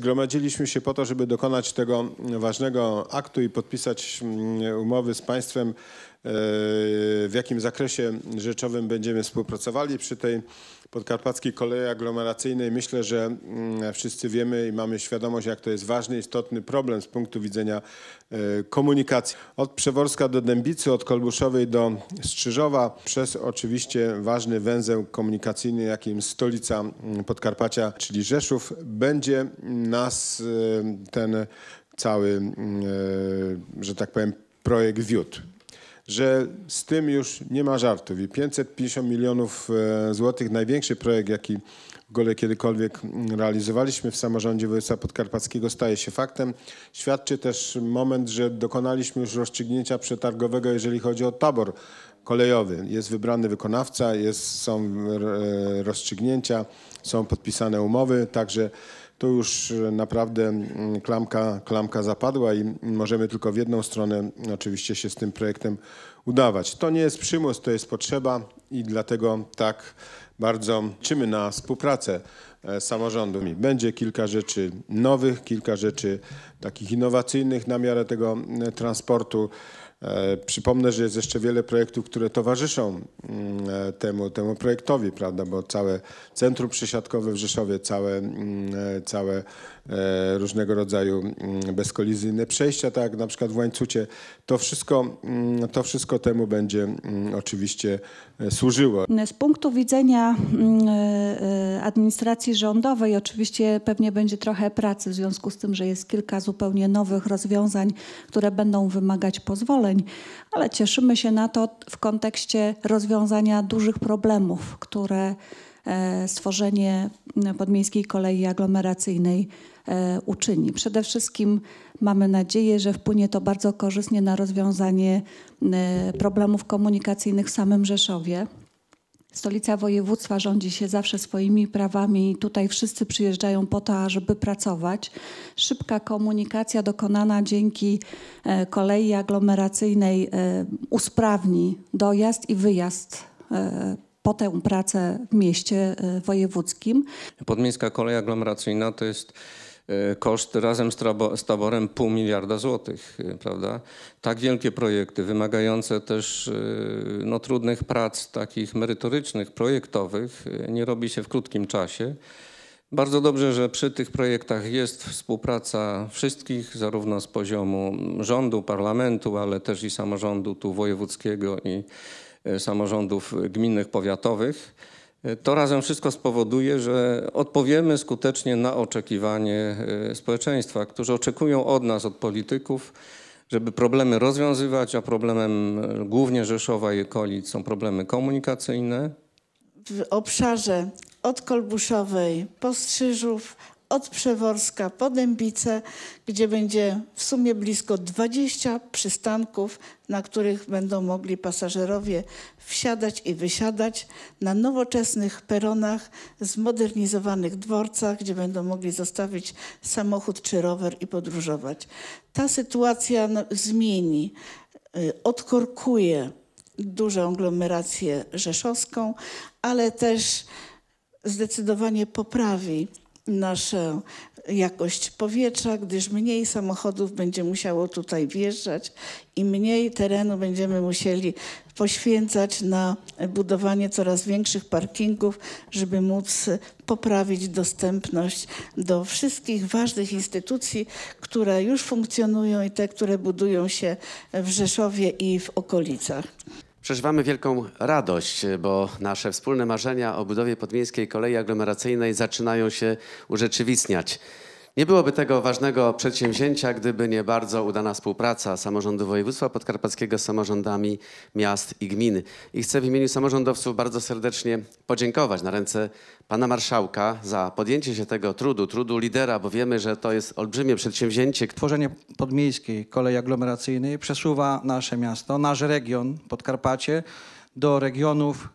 Zgromadziliśmy się po to, żeby dokonać tego ważnego aktu i podpisać umowy z państwem, w jakim zakresie rzeczowym będziemy współpracowali przy tej Podkarpackiej Kolei Aglomeracyjnej. Myślę, że wszyscy wiemy i mamy świadomość, jak to jest ważny, istotny problem z punktu widzenia komunikacji. Od Przeworska do Dębicy, od Kolbuszowej do Strzyżowa, przez oczywiście ważny węzeł komunikacyjny, jakim stolica Podkarpacia, czyli Rzeszów, będzie nas ten cały, że tak powiem, projekt wiódł. Że z tym już nie ma żartów i 550 milionów złotych, największy projekt, jaki w ogóle kiedykolwiek realizowaliśmy w samorządzie województwa podkarpackiego, staje się faktem. Świadczy też moment, że dokonaliśmy już rozstrzygnięcia przetargowego, jeżeli chodzi o tabor kolejowy. Jest wybrany wykonawca, są rozstrzygnięcia, są podpisane umowy, także tu już naprawdę klamka zapadła i możemy tylko w jedną stronę oczywiście się z tym projektem udawać. To nie jest przymus, to jest potrzeba i dlatego tak bardzo liczymy na współpracę z samorządami. Będzie kilka rzeczy nowych, kilka rzeczy takich innowacyjnych na miarę tego transportu. Przypomnę, że jest jeszcze wiele projektów, które towarzyszą temu projektowi, prawda? Bo całe centrum przesiadkowe w Rzeszowie, całe różnego rodzaju bezkolizyjne przejścia, tak jak na przykład w Łańcucie, to wszystko temu będzie oczywiście służyło. Z punktu widzenia administracji rządowej oczywiście pewnie będzie trochę pracy w związku z tym, że jest kilka zupełnie nowych rozwiązań, które będą wymagać pozwoleń. Ale cieszymy się na to w kontekście rozwiązania dużych problemów, które stworzenie Podmiejskiej Kolei Aglomeracyjnej uczyni. Przede wszystkim mamy nadzieję, że wpłynie to bardzo korzystnie na rozwiązanie problemów komunikacyjnych w samym Rzeszowie. Stolica województwa rządzi się zawsze swoimi prawami i tutaj wszyscy przyjeżdżają po to, żeby pracować. Szybka komunikacja dokonana dzięki kolei aglomeracyjnej usprawni dojazd i wyjazd po tę pracę w mieście wojewódzkim. Podmiejska kolej aglomeracyjna to jest koszt razem z taborem $0,5 miliarda złotych, prawda? Tak wielkie projekty, wymagające też no, trudnych prac takich merytorycznych, projektowych, nie robi się w krótkim czasie. Bardzo dobrze, że przy tych projektach jest współpraca wszystkich, zarówno z poziomu rządu, parlamentu, ale też i samorządu tu wojewódzkiego i samorządów gminnych, powiatowych. To razem wszystko spowoduje, że odpowiemy skutecznie na oczekiwanie społeczeństwa, którzy oczekują od nas, od polityków, żeby problemy rozwiązywać, a problemem głównie Rzeszowa i okolic są problemy komunikacyjne. W obszarze od Kolbuszowej po Strzyżów, od Przeworska po Dębicę, gdzie będzie w sumie blisko 20 przystanków, na których będą mogli pasażerowie wsiadać i wysiadać, na nowoczesnych peronach, zmodernizowanych dworcach, gdzie będą mogli zostawić samochód czy rower i podróżować. Ta sytuacja zmieni, odkorkuje dużą aglomerację rzeszowską, ale też zdecydowanie poprawi naszą jakość powietrza, gdyż mniej samochodów będzie musiało tutaj wjeżdżać i mniej terenu będziemy musieli poświęcać na budowanie coraz większych parkingów, żeby móc poprawić dostępność do wszystkich ważnych instytucji, które już funkcjonują i te, które budują się w Rzeszowie i w okolicach. Przeżywamy wielką radość, bo nasze wspólne marzenia o budowie Podmiejskiej Kolei Aglomeracyjnej zaczynają się urzeczywistniać. Nie byłoby tego ważnego przedsięwzięcia, gdyby nie bardzo udana współpraca samorządu województwa podkarpackiego z samorządami miast i gmin. I chcę w imieniu samorządowców bardzo serdecznie podziękować na ręce pana marszałka za podjęcie się tego trudu lidera, bo wiemy, że to jest olbrzymie przedsięwzięcie. Tworzenie Podmiejskiej Kolei Aglomeracyjnej przesuwa nasze miasto, nasz region Podkarpacie do regionów,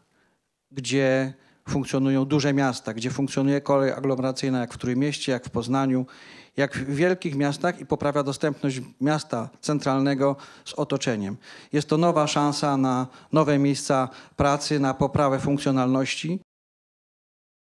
gdzie funkcjonują duże miasta, gdzie funkcjonuje kolej aglomeracyjna jak w Trójmieście, jak w Poznaniu, jak w wielkich miastach i poprawia dostępność miasta centralnego z otoczeniem. Jest to nowa szansa na nowe miejsca pracy, na poprawę funkcjonalności.